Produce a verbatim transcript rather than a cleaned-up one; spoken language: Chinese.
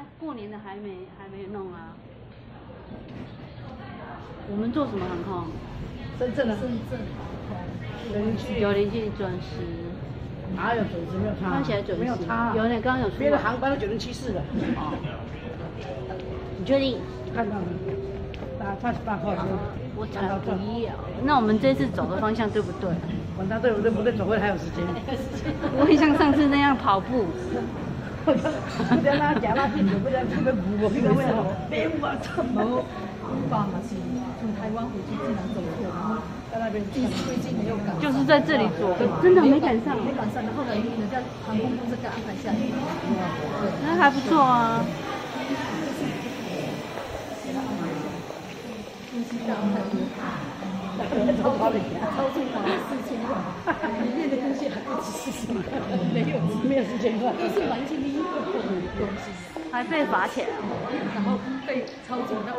啊，过年的还没还没弄啊。我们做什么航空？深圳的。深圳航空。有连续准时。 哪有准时？没有他，看起来准时。没有他，有点刚刚有别的航班都九零七四了。哦，你确定？看到了，八八十八号车。我找到不要。那我们这次走的方向对不对？管他对不对，不对走位还有时间。不会像上次那样跑步。我不要那假拉屁股，不要这个步，这个位好，别我操！冇，爸妈是从台湾回去只能走路，然后。 在那边第一次飞机没有赶上，就是在这里坐，真的没赶上，没赶上。然后呢，人家航空公司给安排下去，那还不错啊。超跑的，超速跑了四千块，里面的东西还不止四千块，没有没有四千块，都是完全的一个东西，还被罚钱，然后被超警到。